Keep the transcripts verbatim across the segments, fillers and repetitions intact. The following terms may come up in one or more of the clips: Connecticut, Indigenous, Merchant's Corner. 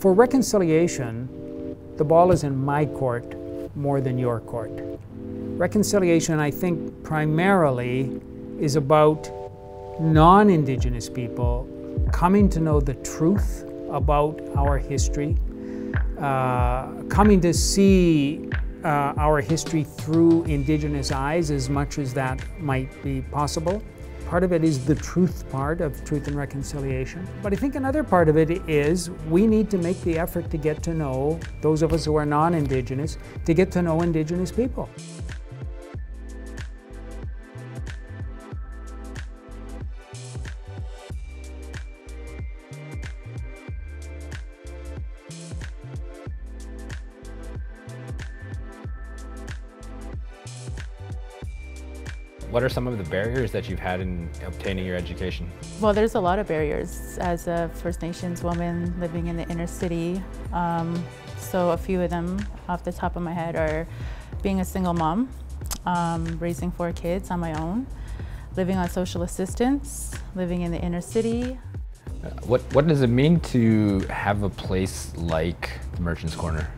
For reconciliation, the ball is in my court more than your court. Reconciliation, I think, primarily is about non-Indigenous people coming to know the truth about our history, uh, coming to see uh, our history through Indigenous eyes as much as that might be possible. Part of it is the truth part of Truth and Reconciliation. But I think another part of it is we need to make the effort to get to know those of us who are non-Indigenous, to get to know Indigenous people. What are some of the barriers that you've had in obtaining your education? Well, there's a lot of barriers as a First Nations woman living in the inner city. Um, so a few of them off the top of my head are being a single mom, um, raising four kids on my own, living on social assistance, living in the inner city. Uh, what, what does it mean to have a place like the Merchant's Corner?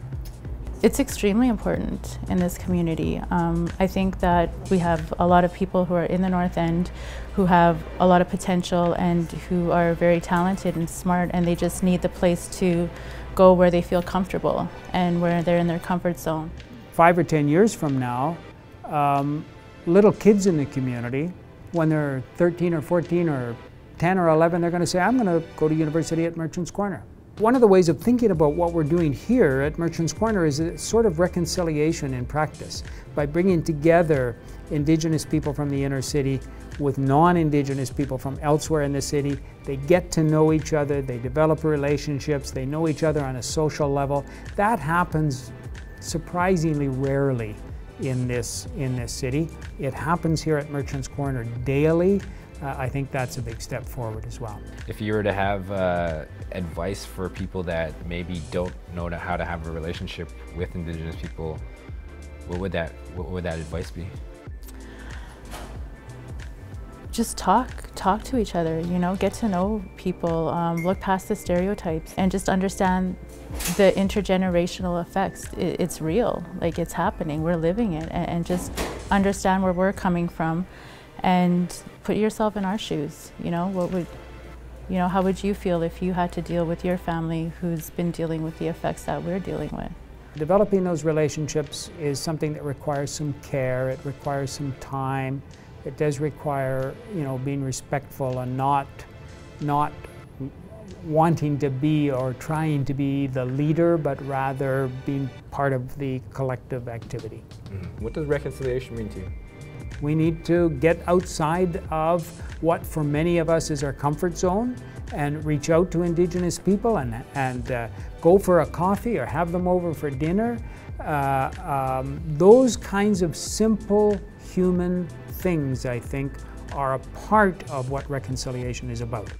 It's extremely important in this community. Um, I think that we have a lot of people who are in the North End who have a lot of potential and who are very talented and smart, and they just need the place to go where they feel comfortable and where they're in their comfort zone. Five or ten years from now, um, little kids in the community, when they're thirteen or fourteen or ten or eleven, they're going to say, I'm going to go to university at Merchant's Corner. One of the ways of thinking about what we're doing here at Merchant's Corner is a sort of reconciliation in practice by bringing together Indigenous people from the inner city with non-Indigenous people from elsewhere in the city. They get to know each other, they develop relationships, they know each other on a social level. That happens surprisingly rarely in this, in this city. It happens here at Merchant's Corner daily. Uh, I think that's a big step forward as well. If you were to have uh, advice for people that maybe don't know how to have a relationship with Indigenous people, what would that, what would that advice be? Just talk, talk to each other, you know, get to know people, um, look past the stereotypes and just understand the intergenerational effects. It, it's real, like it's happening, we're living it, and, and just understand where we're coming from and put yourself in our shoes. You know, what would, you know, how would you feel if you had to deal with your family who's been dealing with the effects that we're dealing with? Developing those relationships is something that requires some care, it requires some time, it does require, you know, being respectful and not, not wanting to be or trying to be the leader, but rather being part of the collective activity. Mm-hmm. What does reconciliation mean to you? We need to get outside of what for many of us is our comfort zone and reach out to Indigenous people and, and uh, go for a coffee or have them over for dinner. Uh, um, those kinds of simple human things, I think, are a part of what reconciliation is about.